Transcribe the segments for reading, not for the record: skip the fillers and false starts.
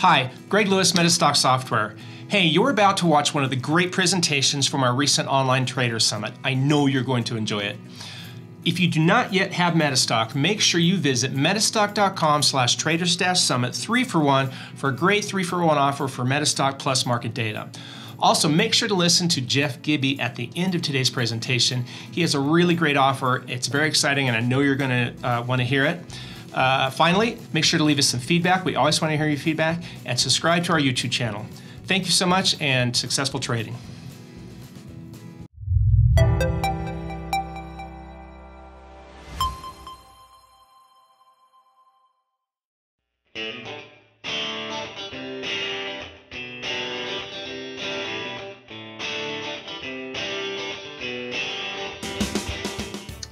Hi, Greg Lewis, Metastock Software. Hey, you're about to watch one of the great presentations from our recent online trader summit. I know you're going to enjoy it. If you do not yet have Metastock, make sure you visit metastock.com/traders-summit 3-for-1 for a great 3-for-1 offer for Metastock plus market data. Also, make sure to listen to Jeff Gibby at the end of today's presentation. He has a really great offer. It's very exciting, and I know you're going to want to hear it. Finally, make sure to leave us some feedback. We always want to hear your feedback, and subscribe to our YouTube channel. Thank you so much, and successful trading.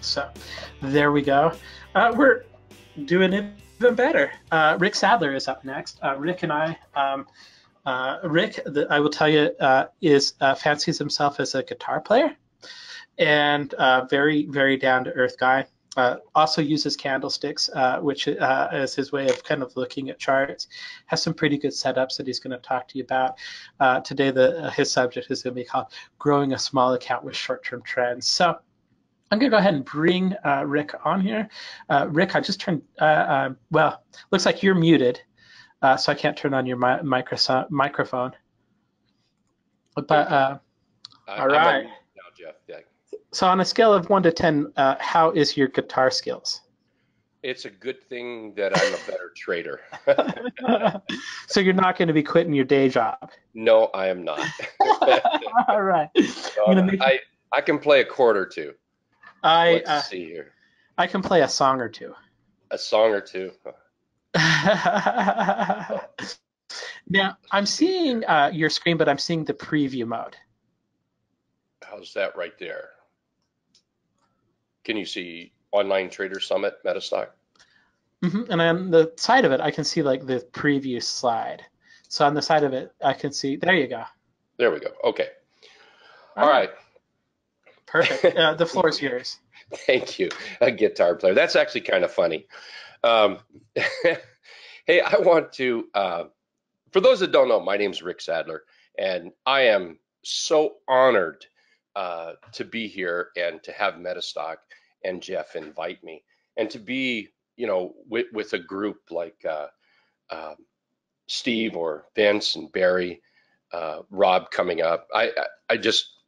So there we go. We're doing it even better. Rick Saddler is up next. Rick and I, Rick, I will tell you, fancies himself as a guitar player and very, very down-to-earth guy. Also uses candlesticks, which is his way of kind of looking at charts. Has some pretty good setups that he's going to talk to you about. Today, his subject is going to be called Growing a Small Account with Short-Term Trends. So I'm going to go ahead and bring Rick on here. Rick, I just turned, well, looks like you're muted, so I can't turn on your microphone. But, all right. Now, Jeff, yeah. So on a scale of 1 to 10, how is your guitar skills? It's a good thing that I'm a better trader. So you're not going to be quitting your day job? No, I am not. All right. I can play a chord or two. Let's see here. I can play a song or two. A song or two. Now, I'm seeing your screen, but I'm seeing the preview mode. How's that right there? Can you see Online Trader Summit, Metastock? Mm-hmm. And on the side of it, I can see like the preview slide. So on the side of it, I can see, there you go. There we go, okay. All right. Perfect. The floor is yours. Thank you. A guitar player. That's actually kind of funny. Hey, I want to, for those that don't know, my name is Rick Saddler, and I am so honored to be here and to have Metastock and Jeff invite me, and to be, you know, with a group like Steve or Vince and Barry, Rob coming up.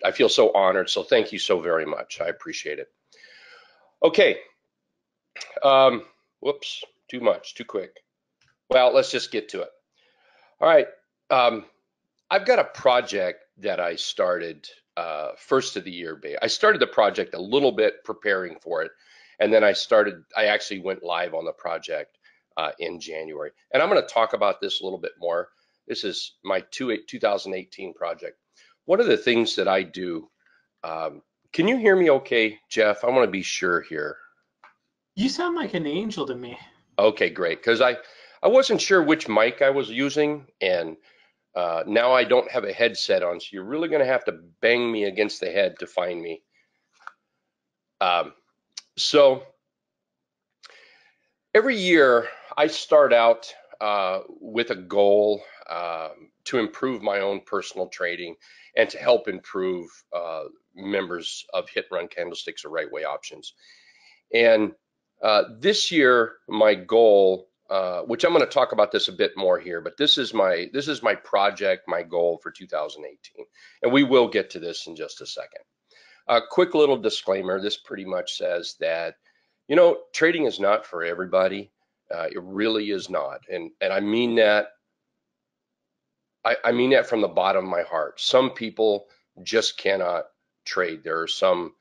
I feel so honored. So thank you so very much. I appreciate it. Okay. Whoops, too much, too quick. Well, let's just get to it. All right. I've got a project that I started first of the year. I started the project a little bit preparing for it. And then I actually went live on the project in January. And I'm going to talk about this a little bit more. This is my 2018 project. One of the things that I do, can you hear me okay, Jeff? I want to be sure here. You sound like an angel to me. Okay, great, because I wasn't sure which mic I was using, and now I don't have a headset on, so you're really going to have to bang me against the head to find me. So every year I start out with a goal to improve my own personal trading and to help improve members of Hit and Run Candlesticks or Right Way Options. And this year, my goal, which I'm going to talk about this a bit more here, but this is my project, my goal for 2018, and we will get to this in just a second. A quick little disclaimer: this pretty much says that, you know, trading is not for everybody. It really is not, and I mean that. I mean that from the bottom of my heart. Some people just cannot trade. There are some.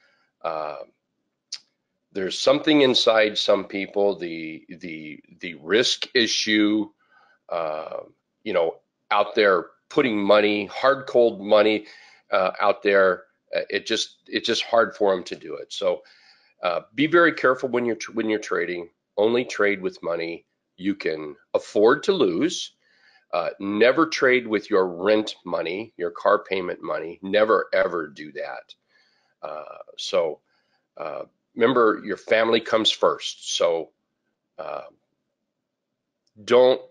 There's something inside some people. The risk issue, you know, out there putting money, hard cold money, out there. It's just hard for them to do it. So be very careful when you're trading. Only trade with money you can afford to lose. Never trade with your rent money, your car payment money. Never, ever do that. Remember, your family comes first. So don't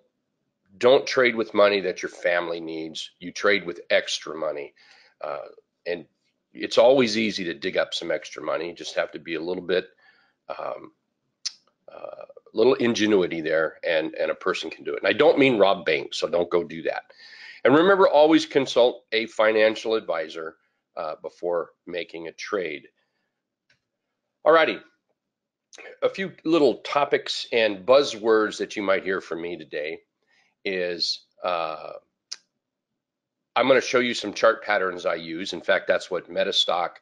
don't trade with money that your family needs. You trade with extra money. And it's always easy to dig up some extra money. You just have to be a little bit, little ingenuity there, and a person can do it. And I don't mean rob banks, so don't go do that. And remember, always consult a financial advisor before making a trade. All righty. A few little topics and buzzwords that you might hear from me today is I'm going to show you some chart patterns I use. In fact, that's what Metastock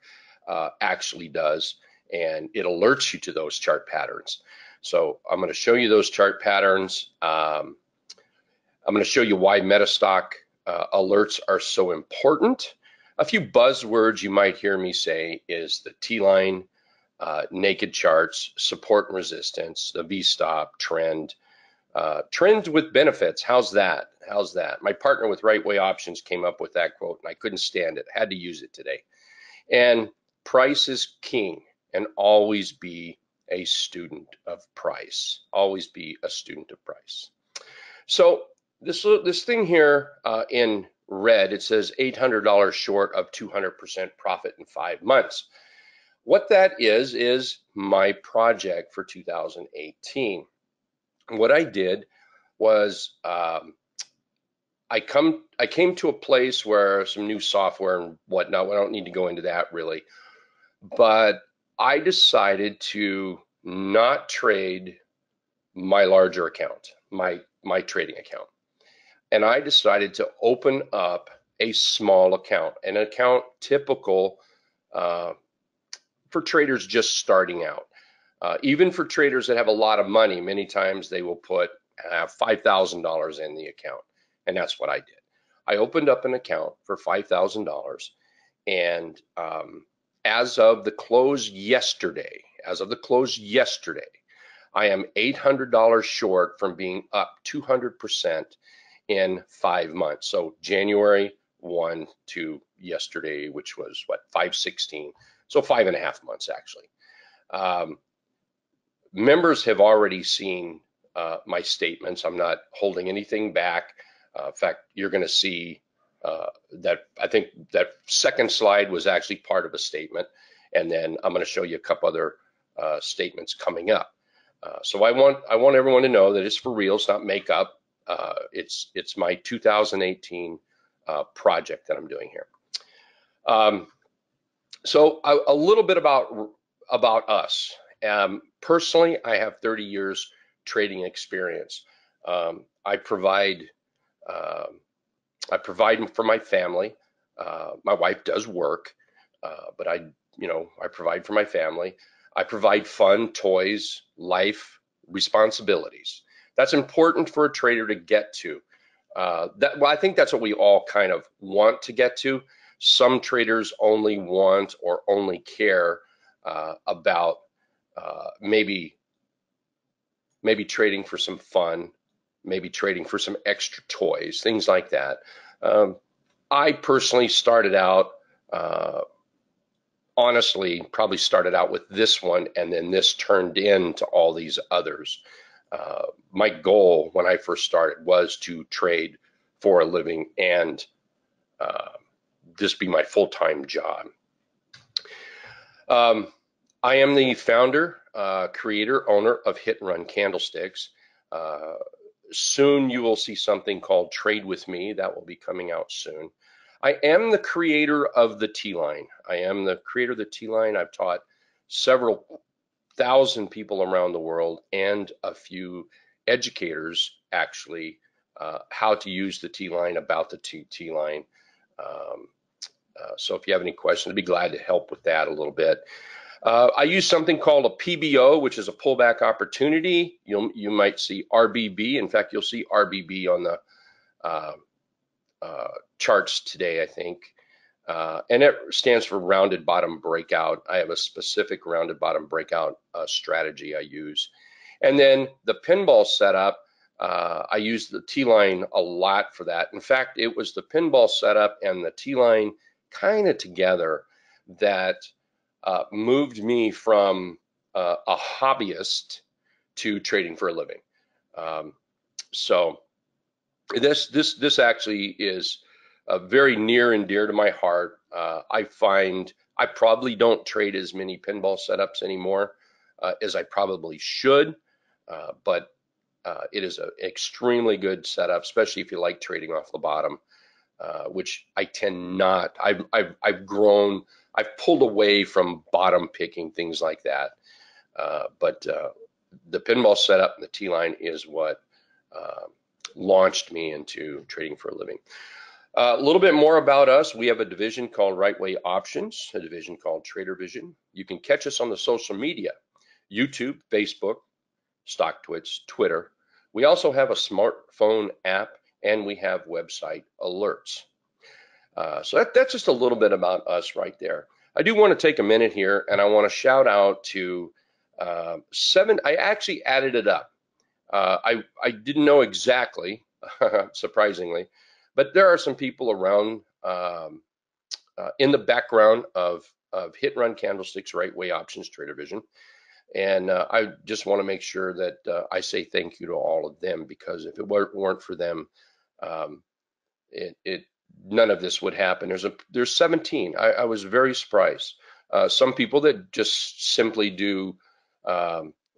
actually does, and it alerts you to those chart patterns. So I'm going to show you those chart patterns. I'm going to show you why Metastock alerts are so important. A few buzzwords you might hear me say is the T-Line, naked charts, support and resistance, the V-stop, trend, trends with benefits. How's that? How's that? My partner with Right Way Options came up with that quote, and I couldn't stand it. I had to use it today. And price is king, and always be a student of price. Always be a student of price. So this thing here in red, it says $800 short of 200% profit in 5 months. What that is my project for 2018. What I did was I came to a place where some new software and whatnot, I don't need to go into that really, but I decided to not trade my larger account, my trading account. And I decided to open up a small account, an account typical for traders just starting out. Even for traders that have a lot of money, many times they will put $5,000 in the account. And that's what I did. I opened up an account for $5,000. And as of the close yesterday, I am $800 short from being up 200% in 5 months. So January 1 to yesterday, which was what, 5/16. So 5.5 months, actually. Members have already seen my statements. I'm not holding anything back. In fact, you're going to see that I think that second slide was actually part of a statement. And then I'm going to show you a couple other statements coming up. So I want everyone to know that it's for real. It's not makeup. It's my 2018 project that I'm doing here. So a little bit about us. Personally, I have 30 years trading experience. I provide for my family. My wife does work, but I provide for my family. I provide fun, toys, life, responsibilities. That's important for a trader to get to. Well, I think that's what we all kind of want to get to. Some traders only want or only care about maybe trading for some fun, maybe trading for some extra toys, things like that. I personally started out, honestly, probably started out with this one, and then this turned into all these others. My goal when I first started was to trade for a living and this be my full-time job. I am the founder, creator, owner of Hit and Run Candlesticks. Soon you will see something called Trade With Me. That will be coming out soon. I am the creator of the T-Line. I've taught several thousand people around the world and a few educators, actually, how to use the T-Line, about the T-Line. So if you have any questions, I'd be glad to help with that a little bit. I use something called a PBO, which is a pullback opportunity. You might see RBB. In fact, you'll see RBB on the charts today, I think. And it stands for rounded bottom breakout. I have a specific rounded bottom breakout strategy I use. And then the pinball setup, I use the T-Line a lot for that. In fact, it was the pinball setup and the T-Line kind of together that moved me from a hobbyist to trading for a living. So This actually is very near and dear to my heart. I find I probably don't trade as many pinball setups anymore as I probably should, but it is an extremely good setup, especially if you like trading off the bottom, which I tend not. I've grown. I've pulled away from bottom picking, things like that. But the pinball setup, the T-Line, is what launched me into trading for a living. A little bit more about us. We have a division called Right Way Options, a division called Trader Vision. You can catch us on the social media, YouTube, Facebook, StockTwits, Twitter. We also have a smartphone app, and we have website alerts. So that's just a little bit about us right there. I do want to take a minute here, and I want to shout out to I actually added it up. I didn't know exactly, surprisingly, but there are some people around in the background of Hit and Run Candlesticks, Right Way Options, Trader Vision, and I just want to make sure that I say thank you to all of them, because if it weren't for them, none of this would happen. There's 17. I was very surprised. Some people that just simply do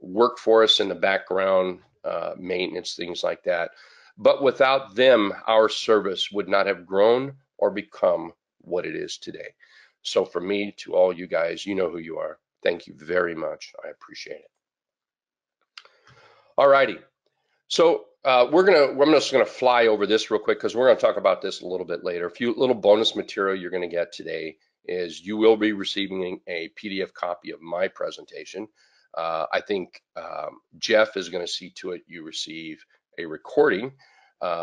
work for us in the background, maintenance, things like that. But without them, our service would not have grown or become what it is today. So from me to all you guys, you know who you are. Thank you very much. I appreciate it. All righty. So I'm just gonna fly over this real quick, because we're gonna talk about this a little bit later. A few little bonus material you're gonna get today is you will be receiving a PDF copy of my presentation. I think Jeff is gonna see to it you receive a recording.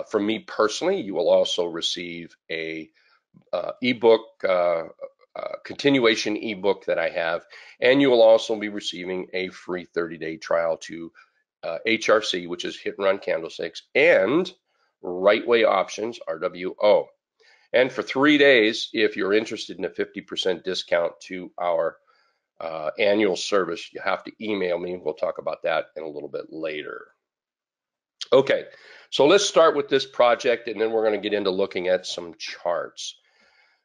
From me personally, you will also receive a ebook, continuation ebook that I have, and you will also be receiving a free 30-day trial to HRC, which is Hit and Run Candlesticks, and Right Way Options, RWO. And for 3 days, if you're interested in a 50% discount to our annual service, you have to email me. We'll talk about that in a little bit later. Okay, so let's start with this project, and then we're going to get into looking at some charts.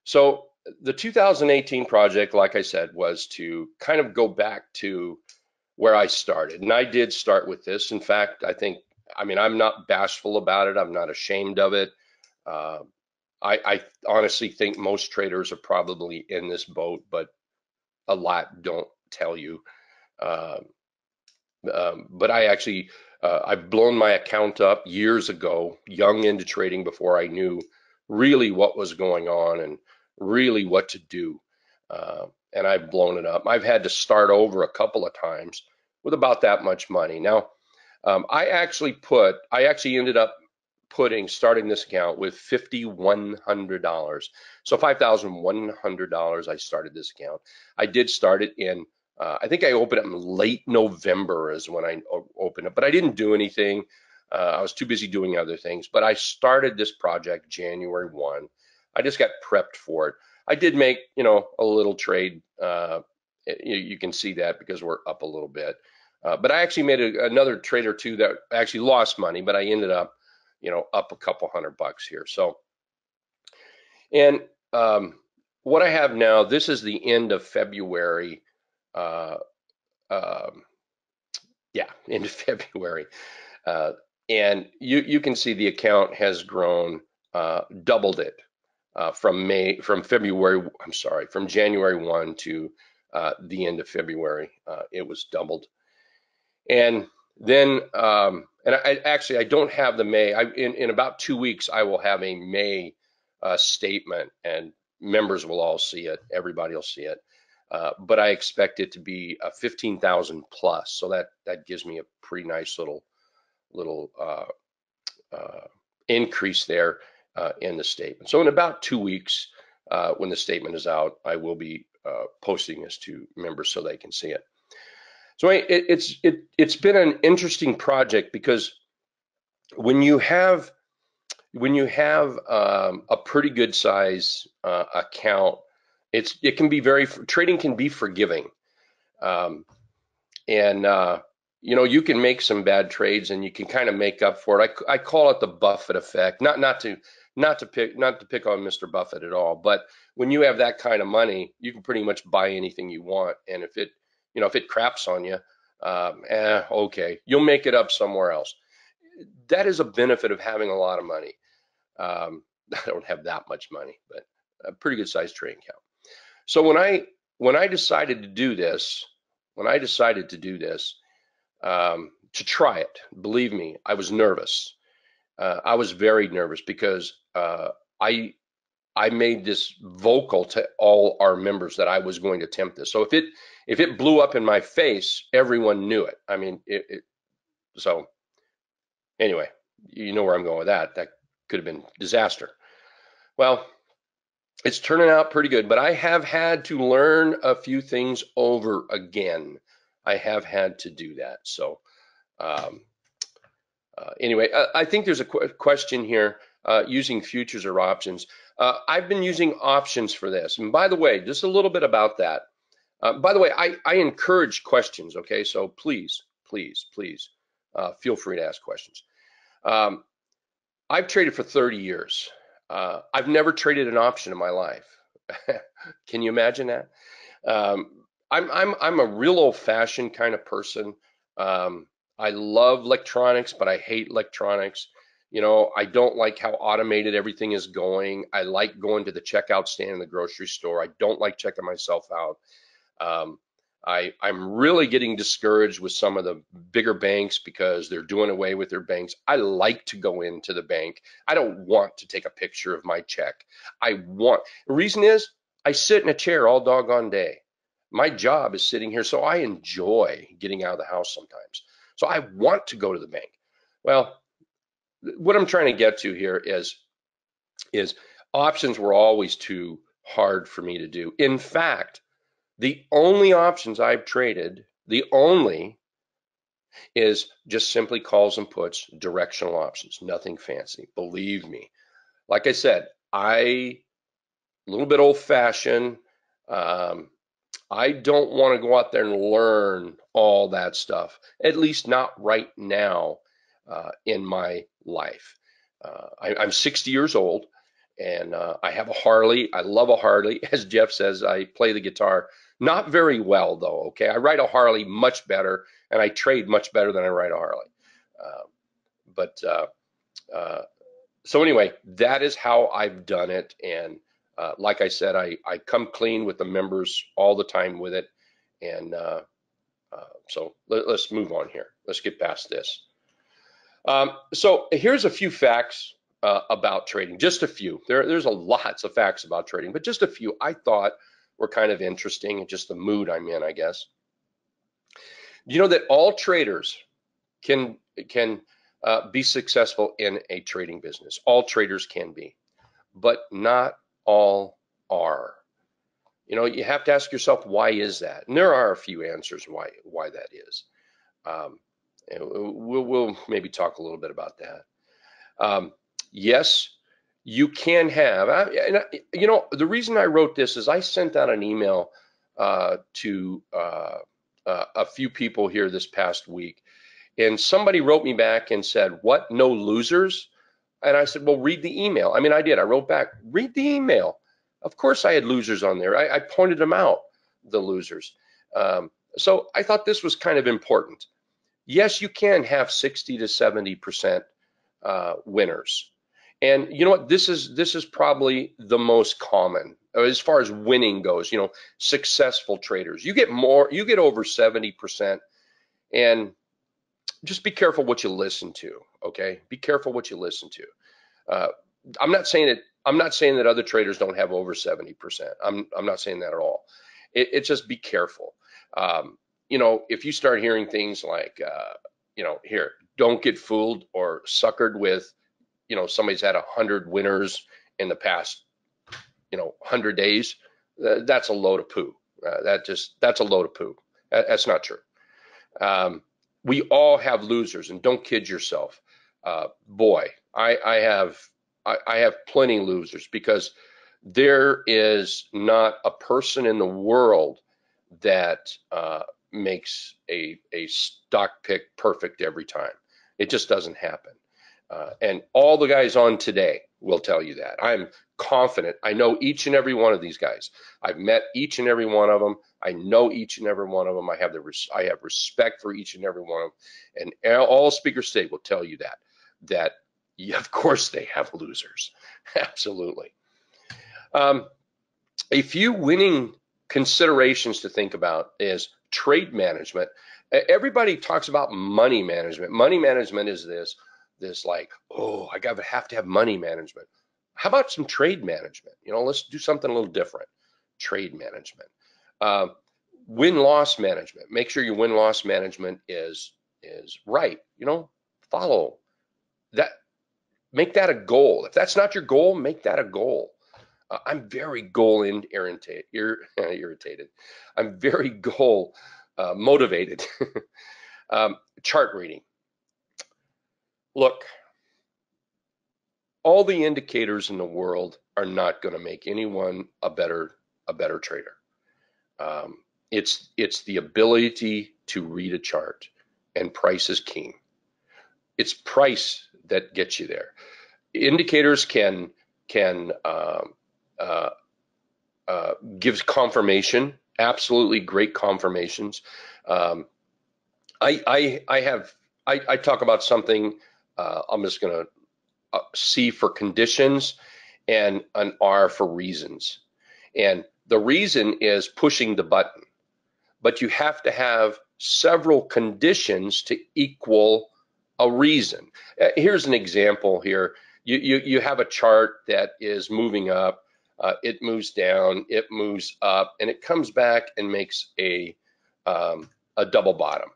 So the 2018 project, like I said, was to kind of go back to where I started, and I did start with this. In fact, I'm not bashful about it. I'm not ashamed of it. I honestly think most traders are probably in this boat, but a lot don't tell you. But I actually, I've blown my account up years ago, young into trading, before I knew really what was going on and really what to do. And I've blown it up. I've had to start over a couple of times with about that much money. Now, I actually ended up starting this account with $5,100. So $5,100, I started this account. I did start it in, I think I opened it in late November is when I opened it, but I didn't do anything. I was too busy doing other things, but I started this project January 1. I just got prepped for it. I did make, a little trade. You can see that because we're up a little bit, but I actually made another trade or two that actually lost money, but I ended up, up a couple $100 here. So, and what I have now, this is the end of February. End of February. And you can see the account has grown, doubled it from January 1 to the end of February. It was doubled. And then, I don't have the May. In about 2 weeks, I will have a May statement, and members will all see it. Everybody will see it. But I expect it to be a 15,000 plus. So that gives me a pretty nice little increase there in the statement. So in about 2 weeks, when the statement is out, I will be posting this to members so they can see it. So it's been an interesting project, because when you have a pretty good size account, it can be very forgiving, and you know, you can make some bad trades and you can kind of make up for it. I call it the Buffett effect. Not to pick on Mr. Buffett at all, but when you have that kind of money, you can pretty much buy anything you want. And if it, you know, if it craps on you, okay, you'll make it up somewhere else. That is a benefit of having a lot of money. I don't have that much money, but a pretty good sized trading account. So when I decided to do this, to try it, believe me, I was nervous. I was very nervous because I made this vocal to all our members that I was going to attempt this. So if it blew up in my face, everyone knew it. I mean, so anyway, you know where I'm going with that. That could have been disaster. Well, it's turning out pretty good, but I have had to learn a few things over again. I have had to do that. So anyway, I think there's a question here using futures or options. I've been using options for this. And by the way, just a little bit about that. By the way, I encourage questions, okay? So please feel free to ask questions. I've traded for 30 years. I've never traded an option in my life. Can you imagine that? I'm a real old-fashioned kind of person. I love electronics, but I hate electronics. You know, I don't like how automated everything is going. I like going to the checkout stand in the grocery store. I don't like checking myself out. I'm really getting discouraged with some of the bigger banks because they're doing away with their banks. I like to go into the bank. I don't want to take a picture of my check. The reason is I sit in a chair all doggone day. My job is sitting here, so I enjoy getting out of the house sometimes. So I want to go to the bank. Well, what I'm trying to get to here is options were always too hard for me to do. In fact, the only options I've traded, is just simply calls and puts, directional options, nothing fancy, believe me. Like I said, a little bit old-fashioned. I don't want to go out there and learn all that stuff, at least not right now in my life. I'm 60 years old, and I have a Harley. I love a Harley. As Jeff says, I play the guitar. Not very well, though, okay? I ride a Harley much better, and I trade much better than I ride a Harley. So anyway, that is how I've done it, and like I said, I come clean with the members all the time with it, and so let's move on here. Let's get past this. So here's a few facts about trading, just a few. There's lots of facts about trading, but just a few I thought were kind of interesting and just the mood I'm in, I guess. You know that all traders can be successful in a trading business. All traders can be, but not all are. You know, you have to ask yourself, why is that? And there are a few answers why that is. We'll maybe talk a little bit about that. Yes, you can have, you know, the reason I wrote this is I sent out an email to a few people here this past week, and somebody wrote me back and said, what, no losers? And I said, well, read the email. I mean, I did, I wrote back, read the email. Of course I had losers on there. I pointed them out, the losers. So I thought this was kind of important. Yes, you can have 60 to 70% winners. And you know what, this is probably the most common as far as winning goes. You know, successful traders, you get over 70%, and just be careful what you listen to, okay? Be careful what you listen to. I'm not saying that other traders don't have over 70%. I'm not saying that at all. It's just be careful. You know, if you start hearing things like, you know, here, don't get fooled or suckered with, you know, somebody's had 100 winners in the past, you know, 100 days. That's a load of poo. That's a load of poo. That's not true. We all have losers, and don't kid yourself. Boy, I have plenty of losers, because there is not a person in the world that makes a stock pick perfect every time. It just doesn't happen. And all the guys on today will tell you that. I'm confident. I know each and every one of these guys. I've met each and every one of them. I know each and every one of them. I have respect for each and every one of them. And all speakers today will tell you that, of course they have losers. Absolutely. A few winning considerations to think about is trade management. Everybody talks about money management. Money management is this like, oh, I have to have money management. How about some trade management? You know, let's do something a little different. Trade management, win-loss management. Make sure your win-loss management is right. You know, follow that. Make that a goal. If that's not your goal, make that a goal. I'm very goal-irritated. I'm very goal motivated. Chart reading. Look, all the indicators in the world are not going to make anyone a better trader. It's the ability to read a chart, and price is king. It's price that gets you there. Indicators can give confirmation, absolutely great confirmations. I talk about something. I'm just going to. C for conditions and an R for reasons. And the reason is pushing the button, but you have to have several conditions to equal a reason. Here's an example here. You have a chart that is moving up, it moves down, it moves up, and it comes back and makes a double bottom.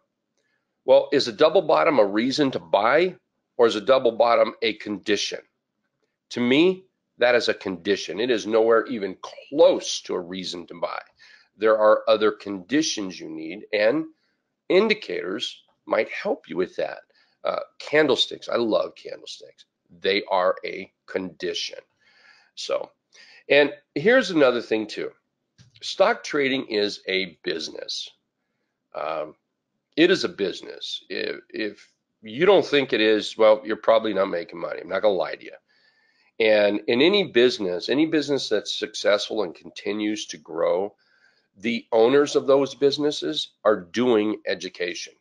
Well, is a double bottom a reason to buy? Or is a double bottom a condition? To me, that is a condition. It is nowhere even close to a reason to buy. There are other conditions you need, and indicators might help you with that. Candlesticks, I love candlesticks. They are a condition. So, and here's another thing too. Stock trading is a business. It is a business. If you don't think it is, well, you're probably not making money. I'm not gonna lie to you. And in any business that's successful and continues to grow, the owners of those businesses are doing education,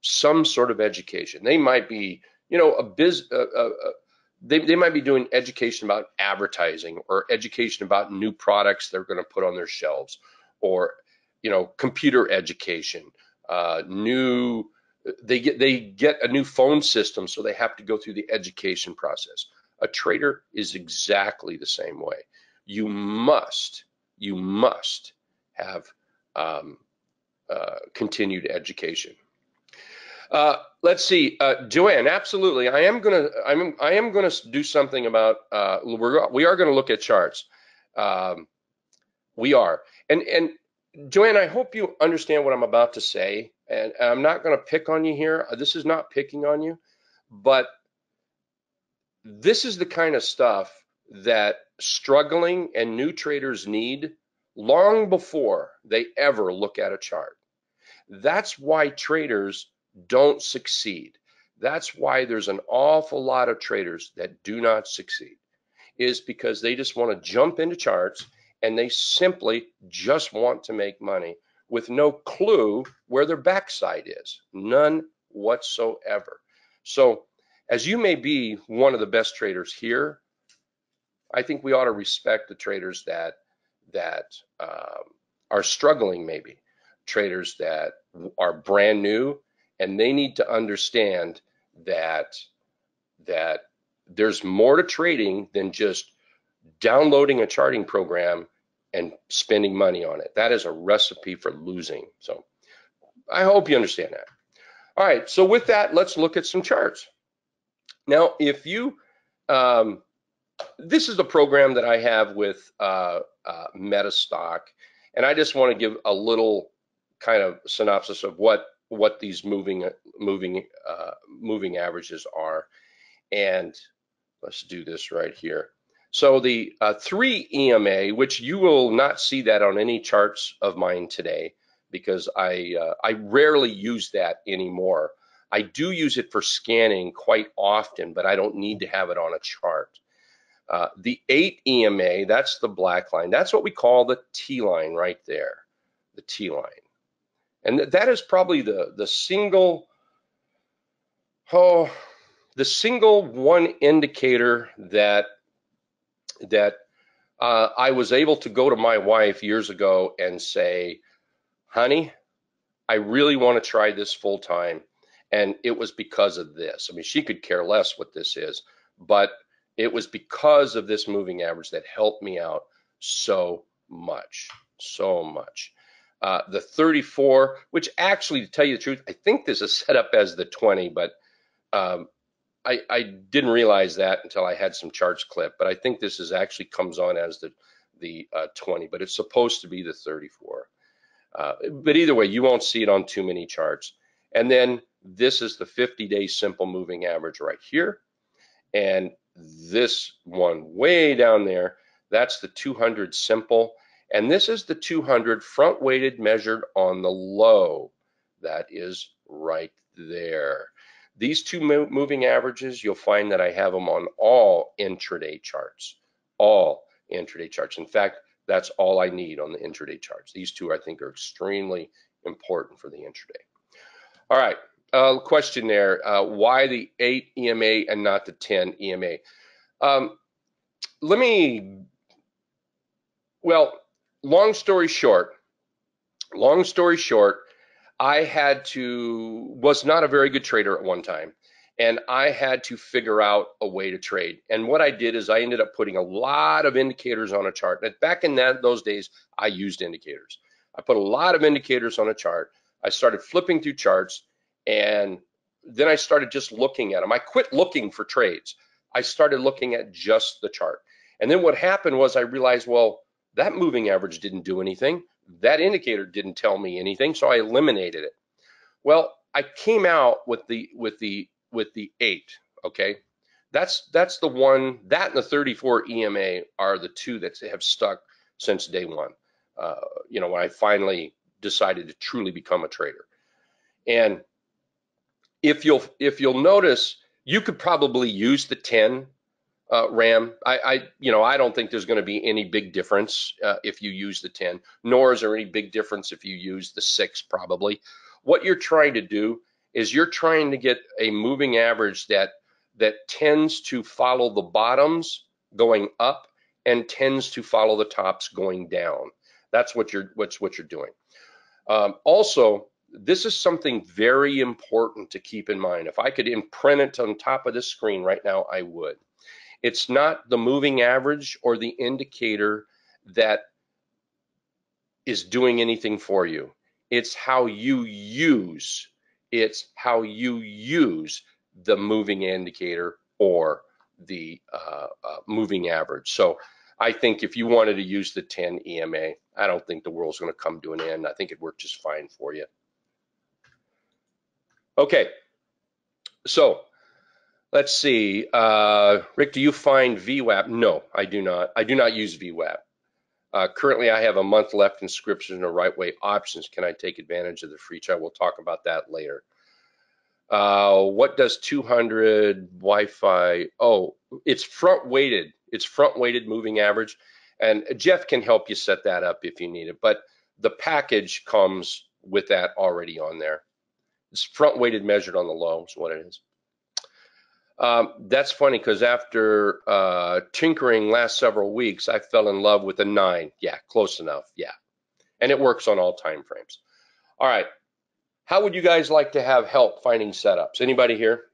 some sort of education. They might be, you know, they might be doing education about advertising or education about new products they're gonna put on their shelves, or, you know, computer education, they get a new phone system, so they have to go through the education process. A trader is exactly the same way. You must have continued education. Let's see, Joanne. Absolutely, I am gonna do something about. We are gonna look at charts. We are, and Joanne, I hope you understand what I'm about to say. And I'm not going to pick on you here. This is not picking on you, but this is the kind of stuff that struggling and new traders need long before they ever look at a chart. That's why traders don't succeed. That's why there's an awful lot of traders that do not succeed, is because they just want to jump into charts, and they simply just want to make money, with no clue where their backside is, none whatsoever. So as you may be one of the best traders here, I think we ought to respect the traders that are struggling, maybe traders that are brand new, and they need to understand that there's more to trading than just downloading a charting program and spending money on it. That is a recipe for losing. So I hope you understand that. All right, so with that, let's look at some charts. Now, if you, this is the program that I have with Metastock, and I just want to give a little kind of synopsis of what these moving averages are. And let's do this right here. So the 3 EMA, which you will not see that on any charts of mine today, because I rarely use that anymore. I do use it for scanning quite often, but I don't need to have it on a chart. The 8 EMA, that's the black line. That's what we call the T-line right there, the T-line. And that is probably the single one indicator that I was able to go to my wife years ago and say, honey, I really want to try this full time. And it was because of this. I mean, she could care less what this is, but it was because of this moving average that helped me out so much, so much. The 34, which actually, to tell you the truth, I think this is set up as the 20, but I didn't realize that until I had some charts clipped. But I think this is actually comes on as the 20, but it's supposed to be the 34. But either way, you won't see it on too many charts. And then this is the 50-day simple moving average right here. And this one way down there, that's the 200 simple. And this is the 200 front weighted measured on the low. That is right there. These two moving averages, you'll find that I have them on all intraday charts, all intraday charts. In fact, that's all I need on the intraday charts. These two, I think, are extremely important for the intraday. All right, question there. Why the 8 EMA and not the 10 EMA? Long story short, I was not a very good trader at one time, and I had to figure out a way to trade. And what I did is I ended up putting a lot of indicators on a chart. And back in those days, I used indicators. I put a lot of indicators on a chart. I started flipping through charts, and then I started just looking at them. I quit looking for trades. I started looking at just the chart. And then what happened was I realized, well, that moving average didn't do anything. That indicator didn't tell me anything, so I eliminated it. Well, I came out with the 8, okay? That's the one. That and the 34 EMA are the two that have stuck since day one. You know, when I finally decided to truly become a trader. And if you'll notice, you could probably use the 10. RAM, I don't think there's going to be any big difference if you use the 10, nor is there any big difference if you use the 6 probably. What you're trying to do is you're trying to get a moving average that tends to follow the bottoms going up and tends to follow the tops going down. That's what you're doing. Also, this is something very important to keep in mind. If I could imprint it on top of this screen right now, I would. It's not the moving average or the indicator that is doing anything for you. It's how you use. It's how you use the moving indicator or the moving average. So I think if you wanted to use the 10 EMA, I don't think the world's going to come to an end. I think it worked just fine for you. Okay, so let's see, Rick, do you find VWAP? No, I do not. I do not use VWAP. Currently, I have a month left inscription to Right Way Options. Can I take advantage of the free trial? We'll talk about that later. What does 200 Wi-Fi? Oh, it's front weighted. It's front weighted moving average. And Jeff can help you set that up if you need it. But the package comes with that already on there. It's front weighted measured on the low is what it is. That's funny because after tinkering last several weeks, I fell in love with a 9. Yeah, close enough. Yeah, and it works on all time frames. All right, how would you guys like to have help finding setups? Anybody here?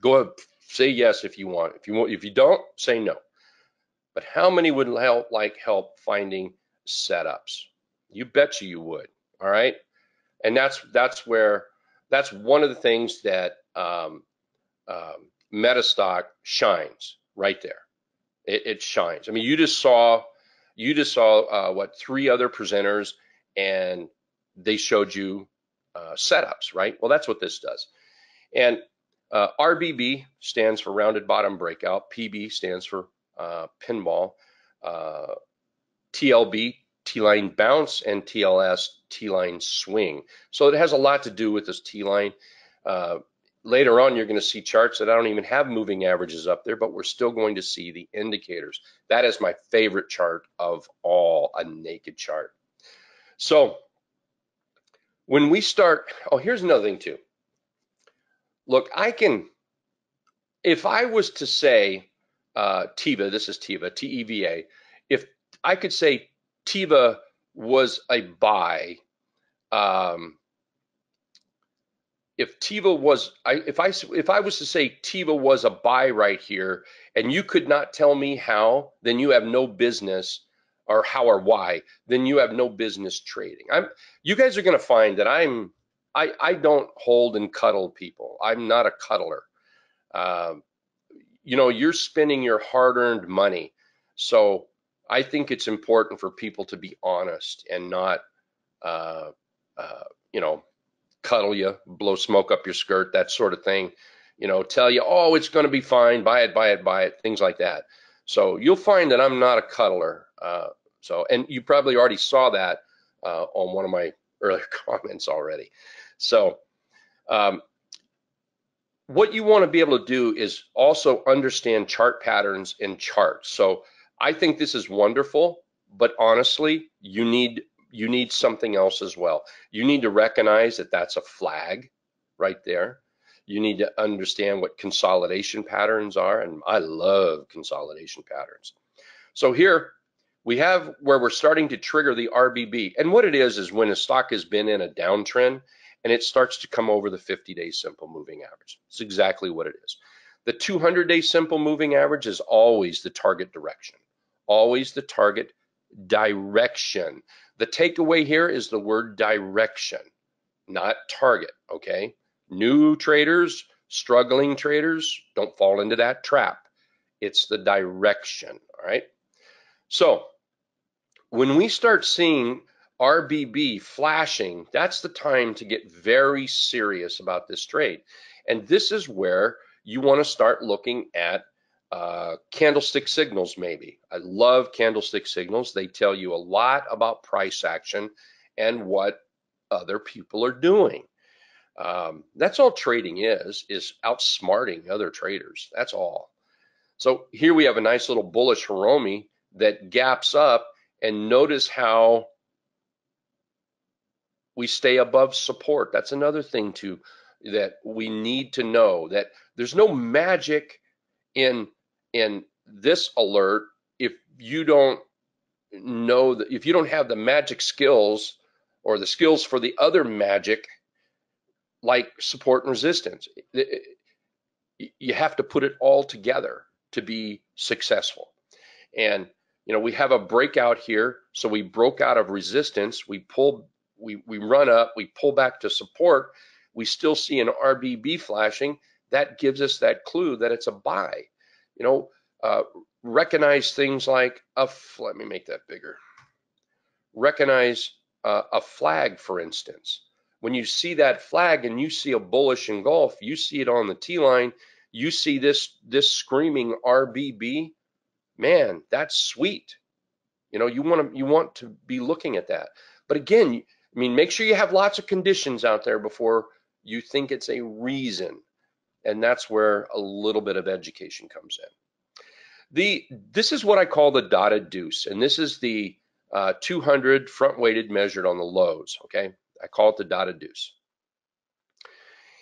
Go ahead, say yes if you want. If you don't, say no. But how many would help finding setups? You bet you would. All right, and that's one of the things that Metastock shines right there. It shines. I mean, you just saw what 3 other presenters, and they showed you setups, right? Well, that's what this does. And RBB stands for rounded bottom breakout. PB stands for pinball. TLB, T-Line bounce, and TLS, T-Line swing. So it has a lot to do with this T-Line. Later on, you're going to see charts that I don't even have moving averages up there, but we're still going to see the indicators. That is my favorite chart of all, a naked chart. So when we start, oh, here's another thing too. Look, I can, if I was to say Teva, this is Teva, T-E-V-A, if I could say Teva was a buy, if Teva was, if I was to say Teva was a buy right here, and you could not tell me how, then you have no business, or how or why, then you have no business trading. You guys are going to find that I don't hold and cuddle people. I'm not a cuddler. You know, you're spending your hard-earned money, so I think it's important for people to be honest and not, you know, cuddle you, blow smoke up your skirt, that sort of thing, you know, tell you, oh, it's going to be fine, buy it, buy it, buy it, things like that. So you'll find that I'm not a cuddler. So, and you probably already saw that on one of my earlier comments already. So what you want to be able to do is also understand chart patterns and charts. So I think this is wonderful, but honestly, you need something else as well. You need to recognize that that's a flag right there. You need to understand what consolidation patterns are, and I love consolidation patterns. So here we have where we're starting to trigger the RBB, and what it is when a stock has been in a downtrend and it starts to come over the 50-day simple moving average. It's exactly what it is. The 200-day simple moving average is always the target direction, always the target direction. The takeaway here is the word direction, not target, okay? New traders, struggling traders, don't fall into that trap. It's the direction, all right? So when we start seeing RBB flashing, that's the time to get very serious about this trade. And this is where you want to start looking at candlestick signals, maybe. I love candlestick signals. They tell you a lot about price action and what other people are doing. That's all trading is outsmarting other traders. That's all. So here we have a nice little bullish Hiromi that gaps up, and notice how we stay above support. That's another thing too that we need to know, that there's no magic in this alert if you don't know that, if you don't have the magic skills or the skills for the other magic like support and resistance. You have to put it all together to be successful. And you know, we have a breakout here, so we broke out of resistance, we run up, we pull back to support, we still see an RBB flashing. That gives us that clue that it's a buy. You know, recognize things like let me make that bigger. Recognize a flag, for instance. When you see that flag and you see a bullish engulf, you see it on the T-line, you see this screaming RBB, man, that's sweet. You know, you want to be looking at that. But again, I mean, make sure you have lots of conditions out there before you think it's a reason. And that's where a little bit of education comes in. This is what I call the dotted deuce, and this is the 200 front-weighted measured on the lows, okay? I call it the dotted deuce.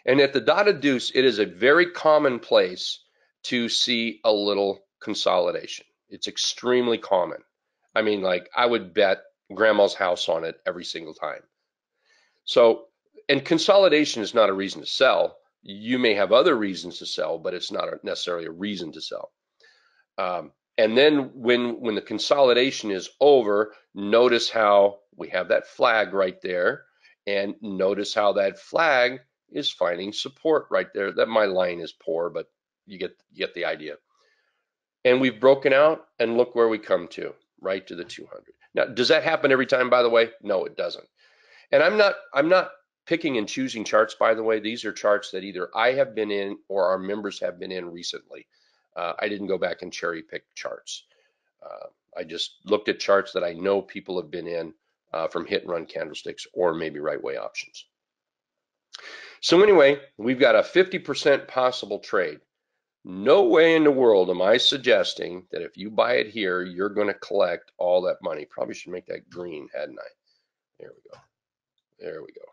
And at the dotted deuce, it is a very common place to see a little consolidation. It's extremely common. I mean, like, I would bet grandma's house on it every single time. So, and consolidation is not a reason to sell. You may have other reasons to sell, but it's not necessarily a reason to sell. And then when the consolidation is over, notice how we have that flag right there, and notice how that flag is finding support right there. That my line is poor, but you get the idea. And we've broken out, and look where we come to, right to the 200. Now, does that happen every time, by the way? No, it doesn't. And I'm not picking and choosing charts, by the way. These are charts that either I have been in or our members have been in recently. I didn't go back and cherry pick charts. I just looked at charts that I know people have been in from Hit and Run Candlesticks or maybe Right Way Options. So anyway, we've got a 50% possible trade. No way in the world am I suggesting that if you buy it here, you're going to collect all that money. Probably should make that green, hadn't I? There we go. There we go.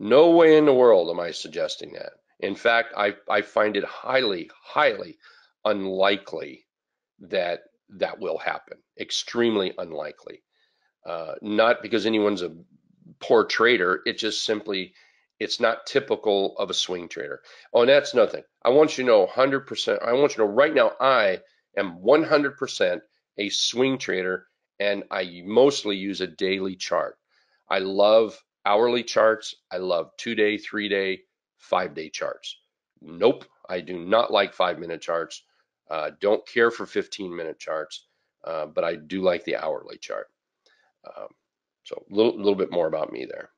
No way in the world am I suggesting that. In fact, I find it highly, highly unlikely that that will happen. Extremely unlikely. Not because anyone's a poor trader. It just simply... it's not typical of a swing trader. Oh, and that's nothing. I want you to know 100%. I want you to know right now I am 100% a swing trader, and I mostly use a daily chart. I love hourly charts. I love 2-day, 3-day, 5-day charts. Nope, I do not like 5-minute charts. Don't care for 15-minute charts, but I do like the hourly chart. So a little bit more about me there.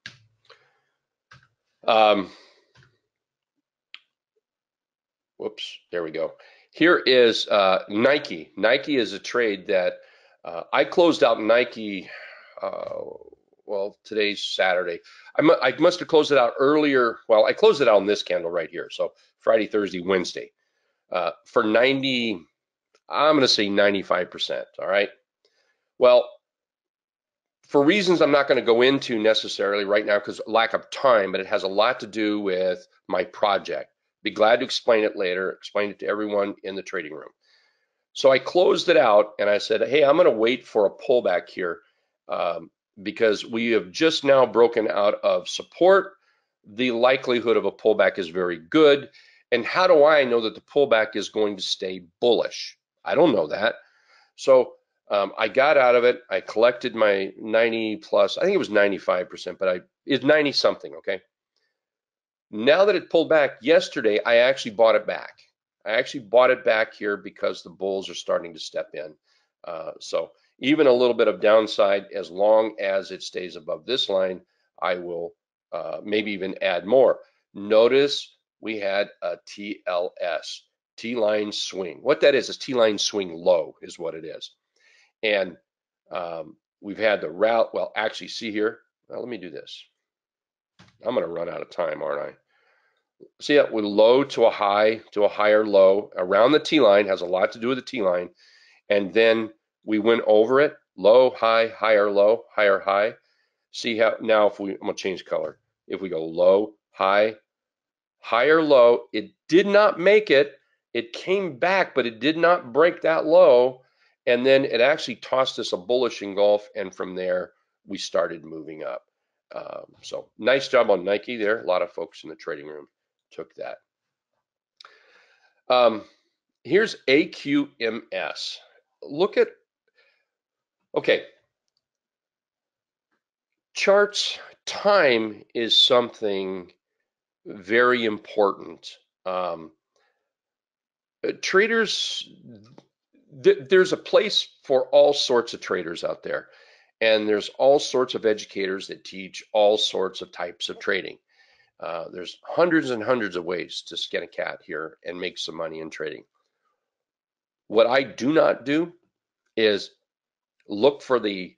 Whoops, there we go. Here is Nike. Nike is a trade that I closed out Nike, well, today's Saturday. I must have closed it out earlier. Well, I closed it out on this candle right here. So Friday, Thursday, Wednesday for 90, I'm going to say 95%. All right. Well, for reasons I'm not going to go into necessarily right now because lack of time, but it has a lot to do with my project. Be glad to explain it later, explain it to everyone in the trading room. So I closed it out and I said, hey, I'm going to wait for a pullback here because we have just now broken out of support. The likelihood of a pullback is very good. And how do I know that the pullback is going to stay bullish? I don't know that. So I got out of it. I collected my 90 plus, I think it was 95%, but it's 90 something, okay? Now that it pulled back yesterday, I actually bought it back. I actually bought it back here because the bulls are starting to step in. So even a little bit of downside, as long as it stays above this line, I will maybe even add more. Notice we had a TLS, T-line swing. What that is T-line swing low is what it is. And we've had the route, well, actually see here, now let me do this. I'm gonna run out of time, aren't I? See that with low to a high, to a higher low, around the T-line, has a lot to do with the T-line. And then we went over it, low, high, higher, low, higher, high. See how, now if I'm gonna change color. If we go low, high, higher, low, it did not make it. It came back, but it did not break that low. And then it actually tossed us a bullish engulf, and from there we started moving up. So nice job on Nike there. A lot of folks in the trading room took that. Here's AQMS. Look at, okay, charts. Time is something very important. Traders, there's a place for all sorts of traders out there, and there's all sorts of educators that teach all sorts of types of trading. There's hundreds and hundreds of ways to skin a cat here and make some money in trading. What I do not do is look for the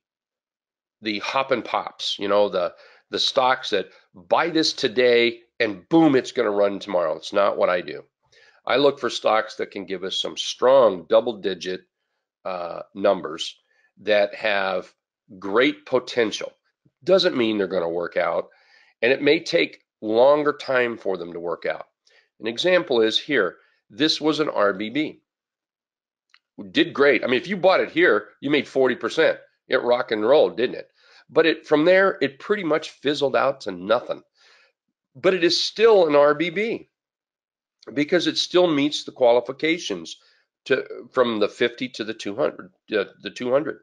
hop and pops, you know, the stocks that buy this today and boom, it's going to run tomorrow. It's not what I do. I look for stocks that can give us some strong double-digit numbers that have great potential. Doesn't mean they're going to work out, and it may take longer time for them to work out. An example is here. This was an RBB. It did great. I mean, if you bought it here, you made 40%. It rock and rolled, didn't it? But it from there, it pretty much fizzled out to nothing. But it is still an RBB, because it still meets the qualifications to from the 50 to the 200.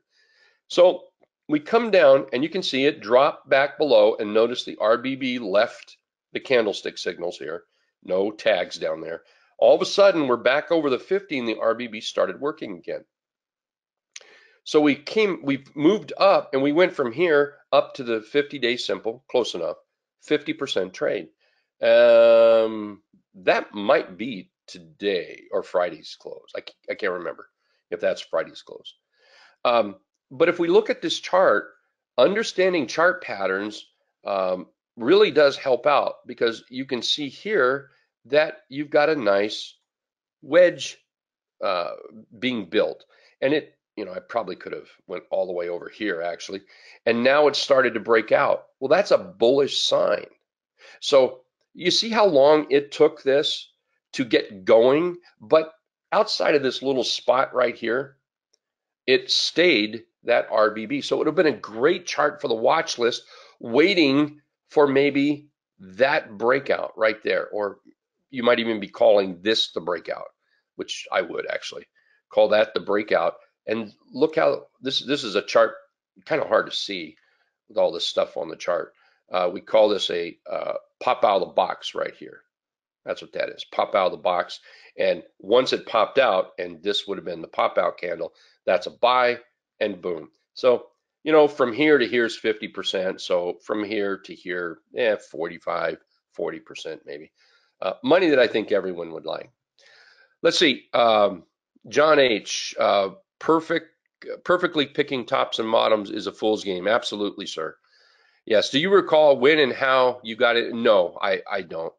So we come down and you can see it drop back below, and notice the RBB left the candlestick signals here, no tags down there. All of a sudden we're back over the 50 and the RBB started working again. So we've moved up, and we went from here up to the 50-day simple, close enough, 50% trade. That might be today or Friday's close. I can't remember if that's Friday's close. But if we look at this chart, understanding chart patterns really does help out, because you can see here that you've got a nice wedge being built. And it, you know, I probably could have went all the way over here actually. And now it's started to break out. Well, that's a bullish sign. So you see how long it took this to get going, but outside of this little spot right here, it stayed that RBB. So it would have been a great chart for the watch list, waiting for maybe that breakout right there, or you might even be calling this the breakout, which I would actually call that the breakout. And look how this is a chart, kind of hard to see with all this stuff on the chart. We call this a pop out of the box right here. That's what that is, pop out of the box. And once it popped out, and this would have been the pop out candle, that's a buy, and boom. So, you know, from here to here is 50%. So from here to here, 40% maybe. Money that I think everyone would like. Let's see, John H, perfectly picking tops and bottoms is a fool's game. Absolutely, sir. Yes, do you recall when and how you got it? No, I don't.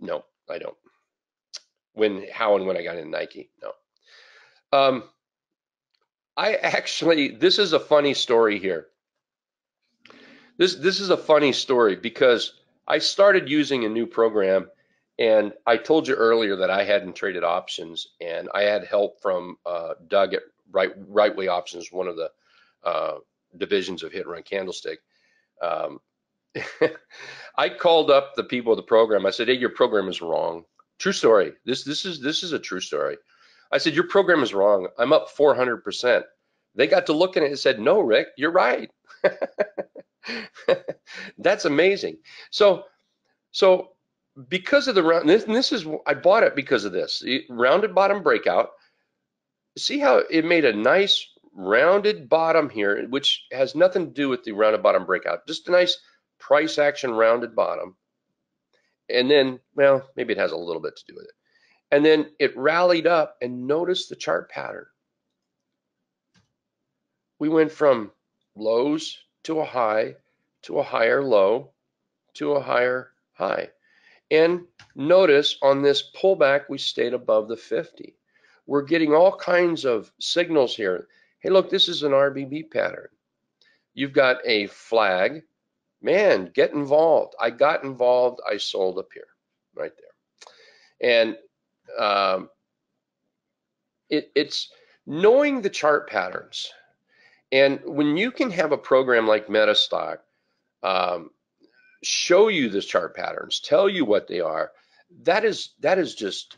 No, I don't. When, how, and when I got in Nike, no. I actually, this is a funny story here. This is a funny story because I started using a new program, and I told you earlier that I hadn't traded options, and I had help from Doug at Right Way Options, one of the divisions of Hit and Run Candlestick. I called up the people of the program. I said, "Hey, your program is wrong." True story. This is a true story. I said, "Your program is wrong. I'm up 400%. They got to look at it and said, "No, Rick, you're right." That's amazing. So because of the round, this is, I bought it because of this rounded bottom breakout. See how it made a nice rounded bottom here, which has nothing to do with the rounded bottom breakout, just a nice price action rounded bottom. And then, well, maybe it has a little bit to do with it. And then it rallied up, and notice the chart pattern. We went from lows to a high, to a higher low, to a higher high. And notice on this pullback, we stayed above the 50. We're getting all kinds of signals here. Hey, look, this is an RBB pattern. You've got a flag. Man, get involved. I got involved. I sold up here, right there. And it's knowing the chart patterns. And when you can have a program like Metastock show you the chart patterns, tell you what they are, that is just,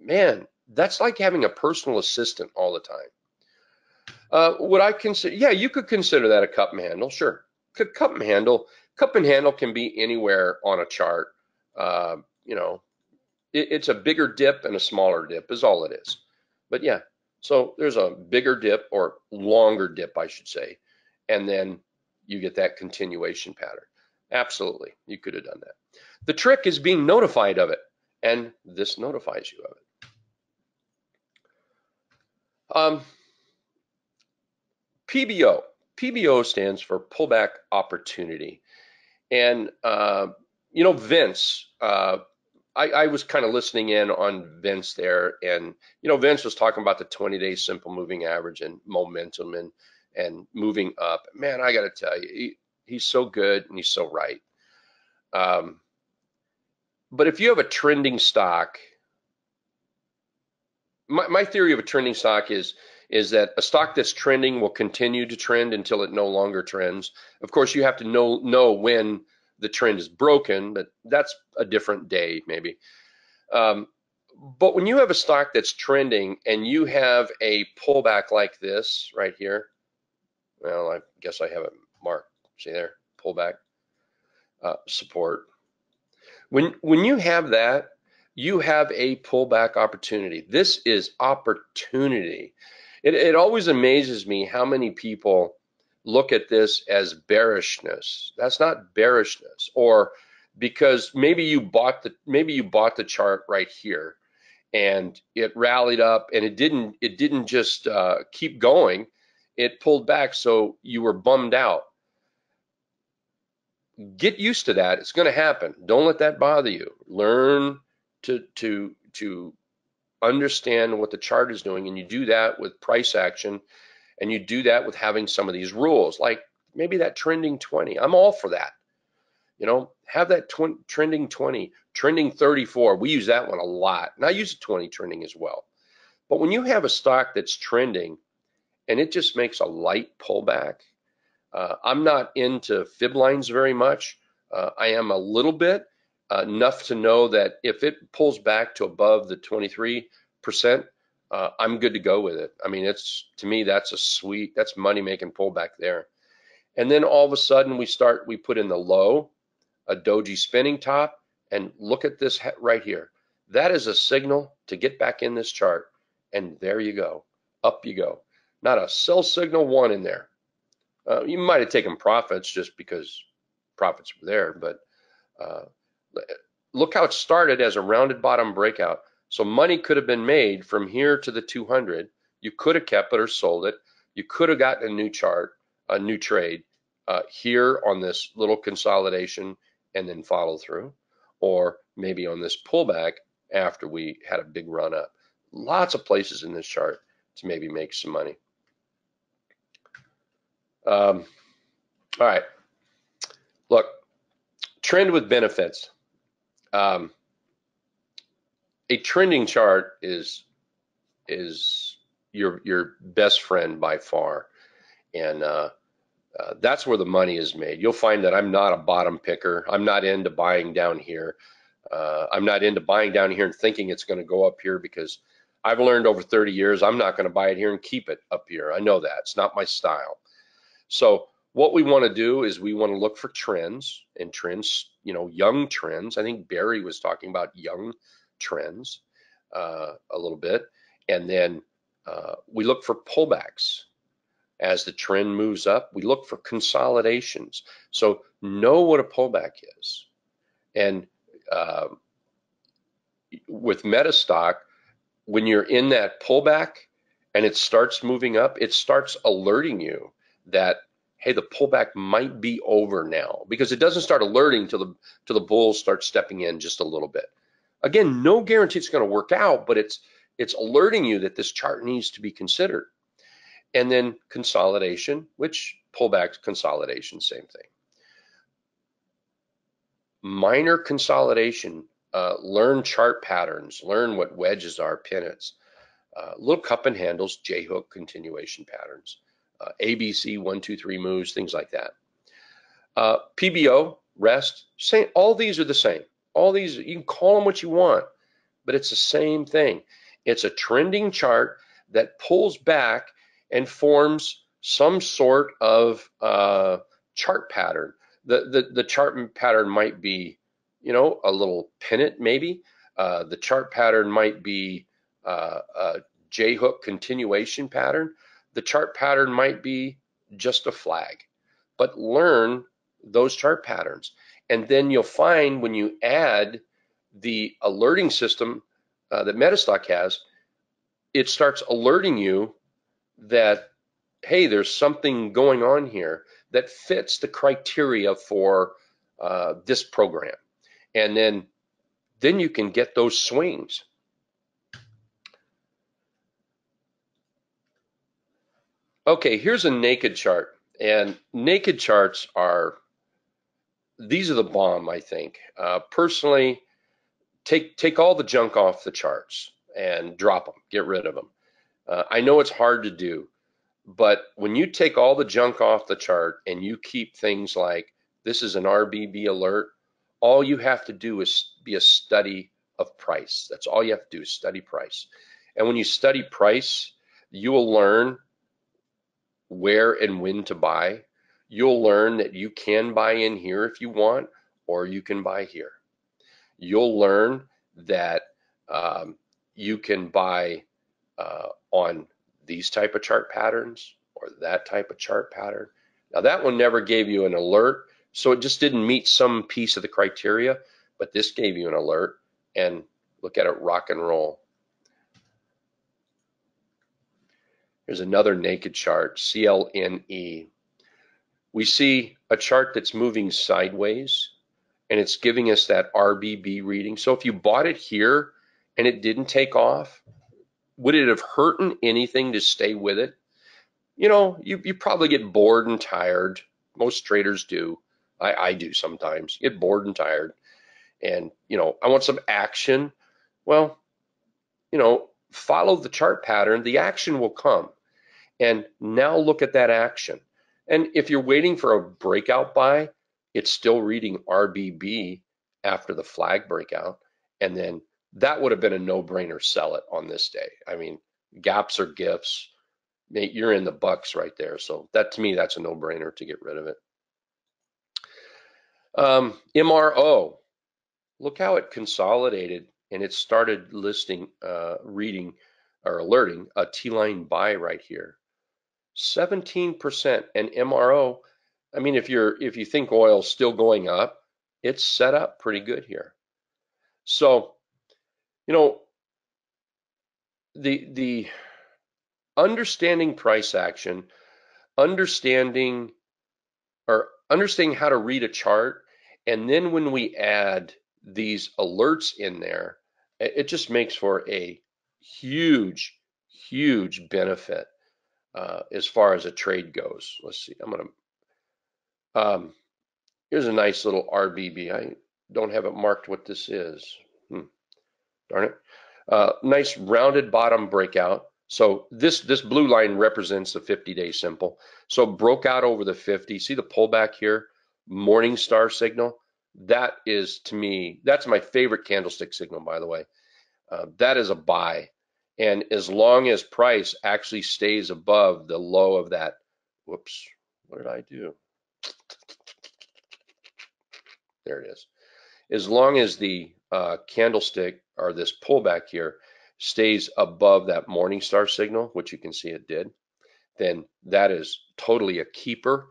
man, that's like having a personal assistant all the time. Would I consider, yeah, you could consider that a cup and handle, sure. Cup and handle can be anywhere on a chart, you know. It's a bigger dip and a smaller dip is all it is. But yeah, so there's a bigger dip, or longer dip, I should say. And then you get that continuation pattern. Absolutely, you could have done that. The trick is being notified of it, and this notifies you of it. PBO. PBO stands for pullback opportunity. And, you know, Vince, I was kind of listening in on Vince there, and, you know, Vince was talking about the 20-day simple moving average and momentum and moving up. Man, I got to tell you, he's so good and he's so right. But if you have a trending stock, my theory of a trending stock is that a stock that's trending will continue to trend until it no longer trends. Of course, you have to know when the trend is broken, but that's a different day maybe. But when you have a stock that's trending and you have a pullback like this right here, well, I guess I have it marked, see there, pullback, support. When you have that, you have a pullback opportunity. This is opportunity. It always amazes me how many people look at this as bearishness. That's not bearishness. Or because maybe you bought the chart right here, and it rallied up, and it didn't just keep going. It pulled back, so you were bummed out. Get used to that. It's going to happen. Don't let that bother you. Learn to understand what the chart is doing, and you do that with price action, and you do that with having some of these rules, like maybe that trending 20. I'm all for that. You know, have that trending 20, trending 34. We use that one a lot, and I use the 20 trending as well. But when you have a stock that's trending and it just makes a light pullback, I'm not into fib lines very much. I am a little bit, enough to know that if it pulls back to above the 23%, I'm good to go with it. I mean, it's, to me, that's a sweet, that's money-making pullback there. And then all of a sudden we put in the low, a doji spinning top, and look at this right here. That is a signal to get back in this chart. And there you go, up you go. Not a sell signal one in there. You might have taken profits just because profits were there, but look how it started as a rounded bottom breakout. So money could have been made from here to the 200. You could have kept it or sold it. You could have gotten a new chart, a new trade here on this little consolidation and then follow through, or maybe on this pullback after we had a big run up. Lots of places in this chart to maybe make some money. All right, look, trend with benefits. A trending chart is your best friend by far, and that's where the money is made. You'll find that I'm not a bottom picker. I'm not into buying down here. I'm not into buying down here and thinking it's going to go up here, because I've learned over 30 years I'm not going to buy it here and keep it up here. I know that. It's not my style. So what we want to do is we want to look for trends, and trends, you know, young trends. I think Barry was talking about young trends a little bit. And then we look for pullbacks. As the trend moves up, we look for consolidations. So know what a pullback is. And with Metastock, when you're in that pullback and it starts moving up, it starts alerting you that, hey, the pullback might be over now, because it doesn't start alerting till the bulls start stepping in just a little bit. Again, no guarantee it's going to work out, but it's alerting you that this chart needs to be considered. And then consolidation, which pullback, consolidation, same thing. Minor consolidation, learn chart patterns, learn what wedges are, pennants, little cup and handles, J-hook continuation patterns. ABC 1, 2, 3 moves, things like that. PBO rest, same. All these are the same. All these, you can call them what you want, but it's the same thing. It's a trending chart that pulls back and forms some sort of chart pattern. The chart pattern might be, you know, a little pennant maybe. The chart pattern might be a J-hook continuation pattern. The chart pattern might be just a flag, but learn those chart patterns. And then you'll find when you add the alerting system that Metastock has, it starts alerting you that, hey, there's something going on here that fits the criteria for this program. And then you can get those swings. Okay, here's a naked chart, and naked charts are the bomb, I think. Personally, take all the junk off the charts and drop them, get rid of them. I know it's hard to do, but when you take all the junk off the chart and you keep things like, this is an RBB alert, all you have to do is be a study of price. That's all you have to do is study price. And when you study price, you will learn where and when to buy. You'll learn that you can buy in here if you want, or you can buy here. You'll learn that you can buy on these type of chart patterns or that type of chart pattern. Now, that one never gave you an alert, so it just didn't meet some piece of the criteria, but this gave you an alert, and look at it rock and roll. Here's another naked chart, CLNE. We see a chart that's moving sideways, and it's giving us that RBB reading. So if you bought it here and it didn't take off, would it have hurt anything to stay with it? You know, you probably get bored and tired. Most traders do. I do sometimes. Get bored and tired. And, you know, I want some action. Well, you know, follow the chart pattern. The action will come. And now look at that action. And if you're waiting for a breakout buy, it's still reading RBB after the flag breakout. And then that would have been a no-brainer, sell it on this day. I mean, gaps are gifts. Nate, you're in the bucks right there. So that, to me, that's a no-brainer to get rid of it. MRO, look how it consolidated and it started listing, reading or alerting a T-line buy right here. 17% and MRO. I mean, if you think oil's still going up, it's set up pretty good here. So, you know, the understanding price action, understanding how to read a chart, and then when we add these alerts in there, it just makes for a huge, huge benefit as far as a trade goes. Let's see, I'm gonna, here's a nice little RBB. I don't have it marked what this is. Darn it. Nice rounded bottom breakout. So this blue line represents the 50-day simple. So broke out over the 50. See the pullback here, morning star signal. That is, to me, that's my favorite candlestick signal, by the way. That is a buy. And as long as price actually stays above the low of that, whoops, what did I do? There it is. As long as the candlestick or this pullback here stays above that morning star signal, which you can see it did, then that is totally a keeper.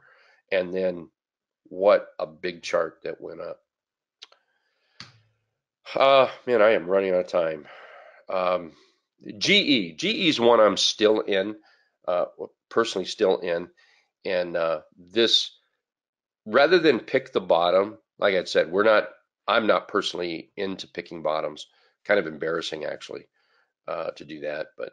And then what a big chart that went up. Man, I am running out of time. GE. GE is one I'm still in, personally still in. And this, rather than pick the bottom, like I said, I'm not personally into picking bottoms. Kind of embarrassing, actually, to do that. But,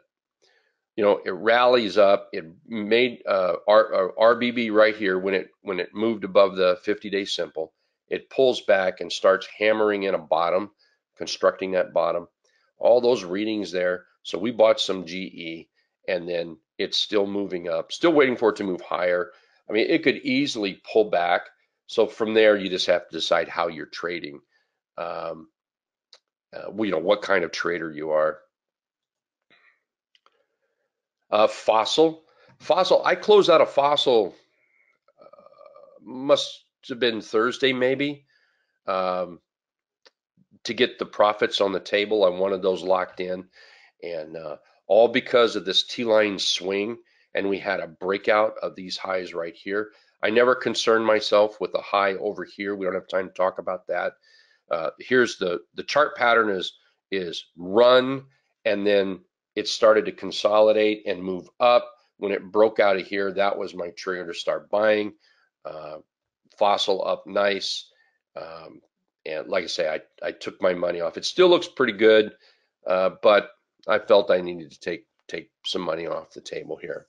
you know, it rallies up. It made RBB right here when it moved above the 50-day simple. It pulls back and starts hammering in a bottom, constructing that bottom. All those readings there. So we bought some GE, and then it's still moving up, still waiting for it to move higher. I mean, it could easily pull back. So from there, you just have to decide how you're trading. You know, what kind of trader you are. Fossil. I closed out a Fossil, must have been Thursday maybe, to get the profits on the table. I wanted those locked in, and all because of this T-line swing, and we had a breakout of these highs right here. I never concerned myself with the high over here. We don't have time to talk about that. Here's the chart pattern is run, and then it started to consolidate and move up. When it broke out of here, that was my trigger to start buying. Fossil up nice. And like I say, I took my money off. It still looks pretty good, but I felt I needed to take some money off the table here.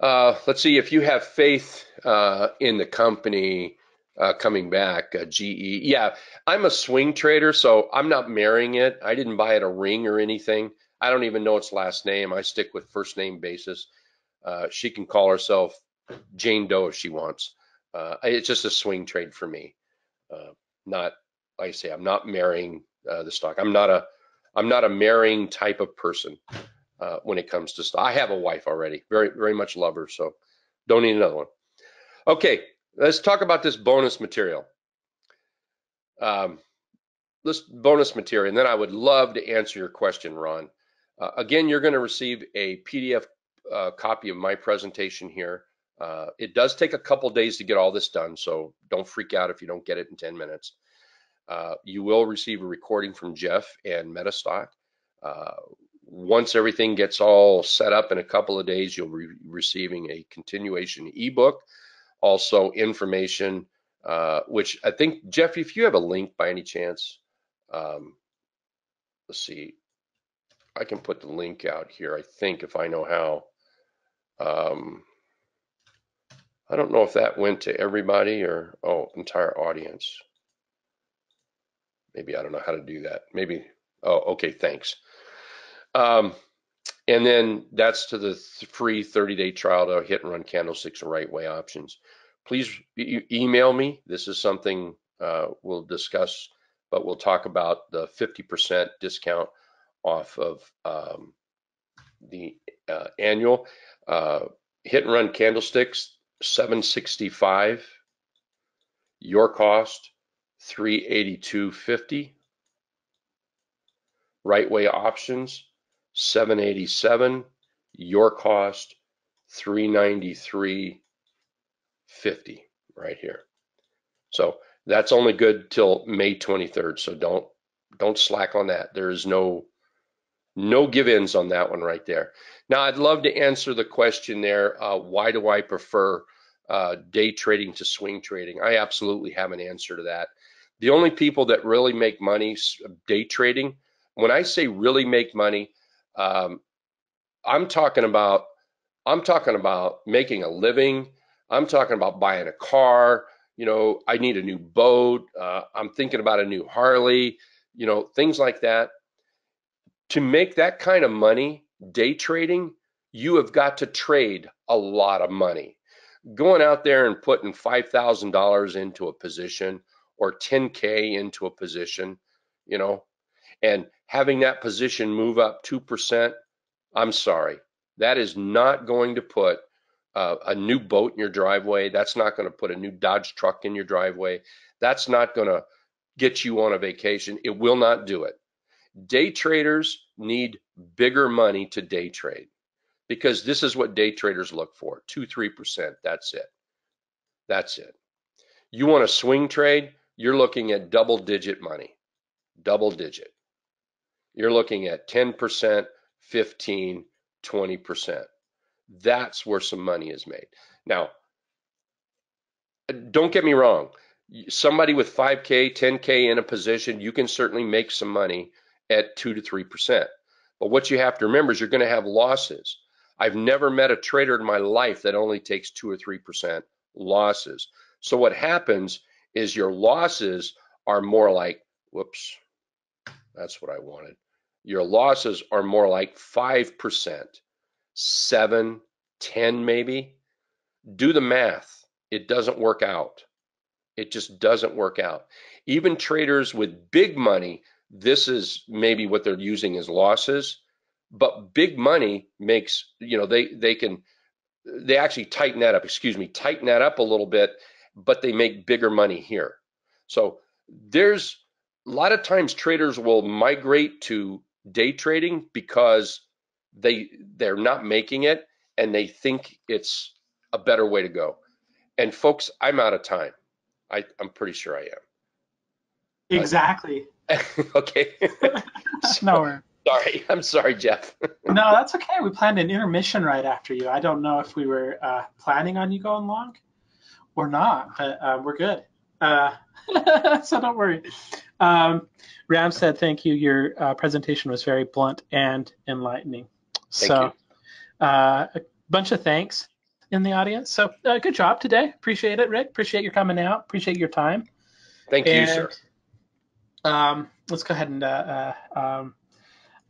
Let's see, if you have faith in the company coming back, GE. Yeah, I'm a swing trader, so I'm not marrying it. I didn't buy it a ring or anything. I don't even know its last name. I stick with first name basis. She can call herself Jane Doe if she wants. It's just a swing trade for me. Not, like I say, I'm not marrying the stock. I'm not a marrying type of person. When it comes to stock, I have a wife already, very, very much love her, so don't need another one. Okay, let's talk about this bonus material. This bonus material, and then I would love to answer your question, Ron. Again, you're going to receive a PDF copy of my presentation here. It does take a couple days to get all this done, so don't freak out if you don't get it in 10 minutes. You will receive a recording from Jeff and Metastock. Once everything gets all set up in a couple of days, you'll be receiving a continuation ebook, also information, which I think, Jeff, if you have a link by any chance, let's see, I can put the link out here, I think, if I know how. I don't know if that went to everybody or, oh, entire audience. Maybe I don't know how to do that. Maybe, oh, okay, thanks. And then that's to the free 30-day trial to Hit and Run Candlesticks and Right Way Options. Please email me. This is something we'll discuss, but we'll talk about the 50% discount off of the annual Hit and Run Candlesticks. $765, your cost $382.50. Right Way Options $787, your cost $393.50 right here. So that's only good till May 23rd. So don't slack on that. There is no give-ins on that one right there. Now, I'd love to answer the question there, why do I prefer day trading to swing trading? I absolutely have an answer to that. The only people that really make money day trading, when I say really make money, I'm talking about making a living. I'm talking about buying a car. You know, I need a new boat. I'm thinking about a new Harley, you know, things like that. To make that kind of money, day trading, you have got to trade a lot of money. Going out there and putting $5,000 into a position or 10K into a position, you know, and having that position move up 2%, I'm sorry, that is not going to put a new boat in your driveway. That's not going to put a new Dodge truck in your driveway. That's not going to get you on a vacation. It will not do it. Day traders need bigger money to day trade, because this is what day traders look for, 2-3%. That's it. That's it. You want to swing trade, you're looking at double digit money, double digit. You're looking at 10%, 15%, 20%. That's where some money is made. Now, don't get me wrong. Somebody with 5K, 10K in a position, you can certainly make some money at 2 to 3%. But what you have to remember is you're going to have losses. I've never met a trader in my life that only takes 2 or 3% losses. So what happens is your losses are more like, whoops, that's what I wanted. Your losses are more like 5%, 7, 10 maybe. Do the math. It doesn't work out. It just doesn't work out. Even traders with big money, this is maybe what they're using as losses, but big money makes, you know, they actually tighten that up, tighten that up a little bit, but they make bigger money here. So there's a lot of times traders will migrate to day trading because they're not making it and they think it's a better way to go. And folks, I'm out of time. I'm pretty sure I am. Exactly. Okay. So, no, sorry. I'm sorry, Jeff. No, that's okay. We planned an intermission right after you. I don't know if we were planning on you going long or not, but we're good. So don't worry. Ram said, thank you. Your presentation was very blunt and enlightening. Thank you. A bunch of thanks in the audience. So good job today. Appreciate it, Rick. Appreciate your coming out. Appreciate your time. Thank you, sir. Let's go ahead and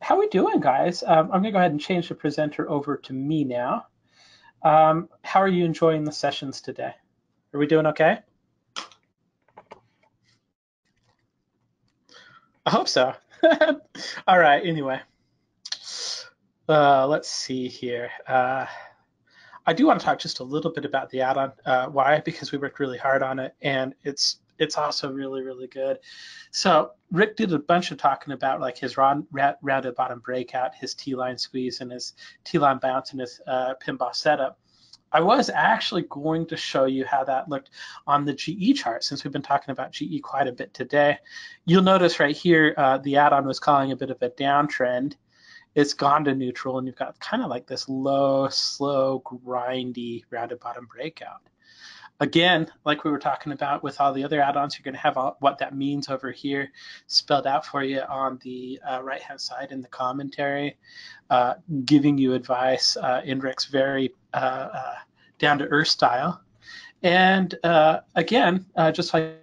how are we doing, guys? I'm gonna go ahead and change the presenter over to me now. How are you enjoying the sessions today? Are we doing okay? I hope so. All right, anyway, let's see here. I do want to talk just a little bit about the add-on. Why? Because we worked really hard on it, and it's also really, really good. So Rick did a bunch of talking about like his rounded bottom breakout, his T-line squeeze, and his T-line bounce, and his pin boss setup. I was actually going to show you how that looked on the GE chart, since we've been talking about GE quite a bit today. You'll notice right here, the add-on was calling a bit of a downtrend, it's gone to neutral, and you've got kind of like this low, slow, grindy rounded bottom breakout. Again, like we were talking about with all the other add-ons, you're going to have all, what that means over here spelled out for you on the right-hand side in the commentary, giving you advice in Rick's very down-to-earth style. And again, just like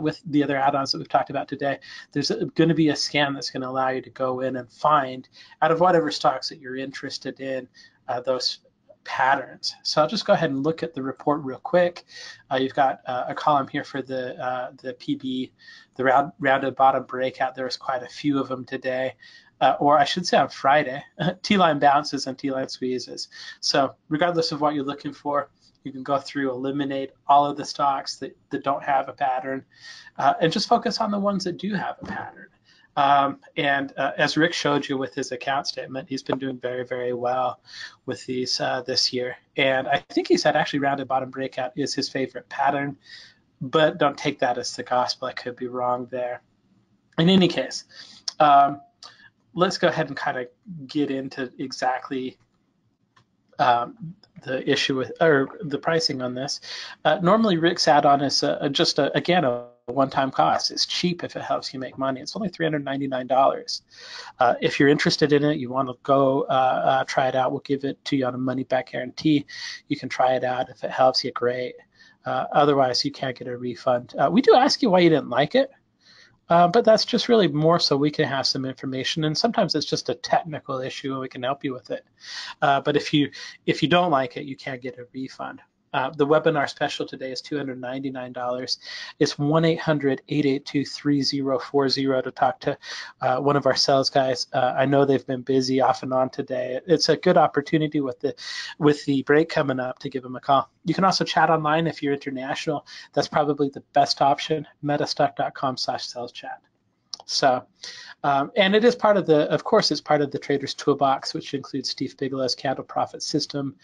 with the other add-ons that we've talked about today, there's going to be a scan that's going to allow you to go in and find, out of whatever stocks that you're interested in, those patterns. So I'll just go ahead and look at the report real quick. You've got a column here for the PB, the rounded bottom breakout. There was quite a few of them today, or I should say on Friday. T-line bounces and T-line squeezes. So regardless of what you're looking for, you can go through, eliminate all of the stocks that don't have a pattern, and just focus on the ones that do have a pattern. And as Rick showed you with his account statement, he's been doing very, very well with these this year. And I think he said actually rounded bottom breakout is his favorite pattern, but don't take that as the gospel. I could be wrong there. In any case, let's go ahead and kind of get into exactly the issue with, or the pricing on this. Normally Rick's add-on is just, again, a one-time cost. It's cheap if it helps you make money. It's only $399. If you're interested in it, you want to go try it out, we'll give it to you on a money-back guarantee. You can try it out. If it helps you, great. Otherwise, you can't get a refund. We do ask you why you didn't like it, but that's just really more so we can have some information, and sometimes it's just a technical issue and we can help you with it. But if you don't like it, you can't get a refund. The webinar special today is $299. It's 1-800-882-3040 to talk to one of our sales guys. I know they've been busy off and on today. It's a good opportunity with the break coming up to give them a call. You can also chat online if you're international. That's probably the best option, metastock.com/sales chat. So, and it is part of the, of course, it's part of the Trader's Toolbox, which includes Steve Bigelow's Candle Profit System,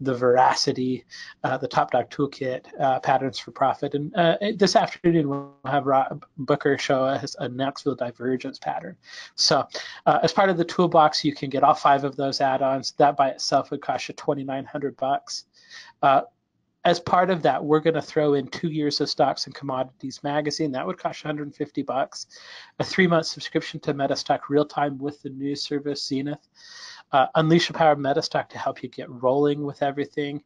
the Veracity, the Top Dog Toolkit, Patterns for Profit. And this afternoon, we'll have Rob Booker show us a Knoxville Divergence pattern. So as part of the toolbox, you can get all 5 of those add-ons. That by itself would cost you $2,900. As part of that, we're going to throw in 2 years of Stocks and Commodities magazine. That would cost $150. A 3-month subscription to Metastock real-time with the news service Zenith. Unleash the power of Metastock to help you get rolling with everything.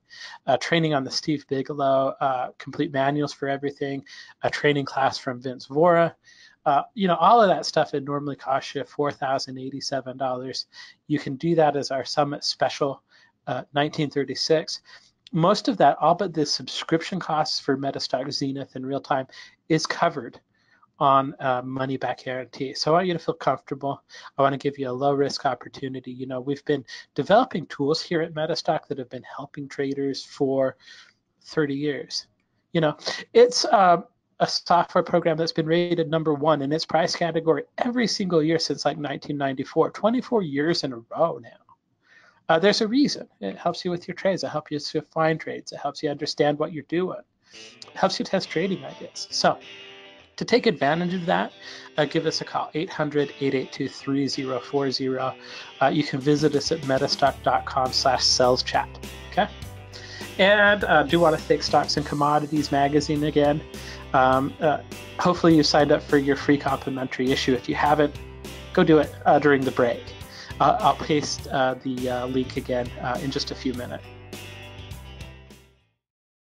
Training on the Steve Bigelow, complete manuals for everything. A training class from Vince Vora. You know, all of that stuff, it normally costs you $4,087. You can do that as our Summit Special, 1936. Most of that, all but the subscription costs for Metastock, Zenith, and real-time is covered on money-back guarantee. So I want you to feel comfortable. I want to give you a low-risk opportunity. You know, we've been developing tools here at Metastock that have been helping traders for 30 years. You know, it's a software program that's been rated #1 in its price category every single year since like 1994, 24 years in a row now. There's a reason. It helps you with your trades. It helps you to find trades. It helps you understand what you're doing. It helps you test trading ideas. So to take advantage of that, give us a call, 800-882-3040. You can visit us at metastock.com/sales chat. Okay? And I do want to thank Stocks and Commodities magazine again. Hopefully you signed up for your free complimentary issue. If you haven't, go do it during the break. I'll paste the link again in just a few minutes.